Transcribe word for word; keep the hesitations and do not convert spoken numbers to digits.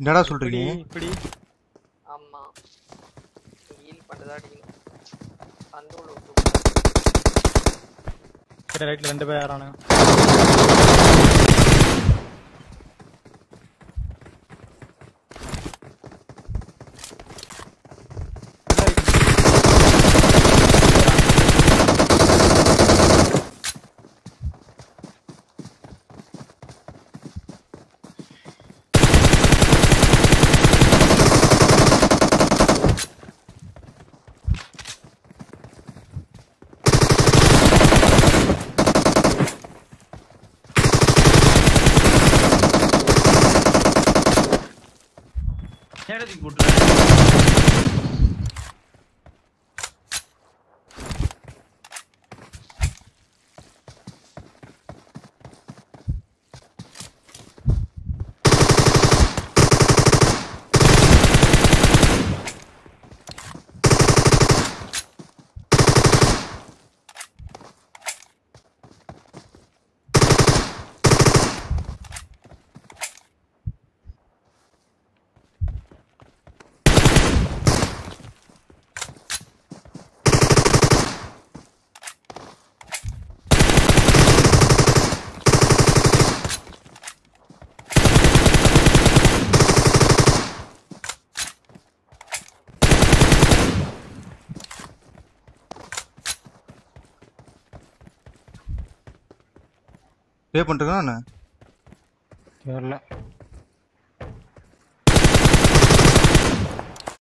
என்னடா சொல்றீங்க இப்படி? ஆமா ஹீல் பண்ணதா அடிங்க. கண்ட்ரோல் ஓட்டு. ரைட்ல ரெண்டு பேர் ஆறானு. பே பண்றேனா நான் தெரியல.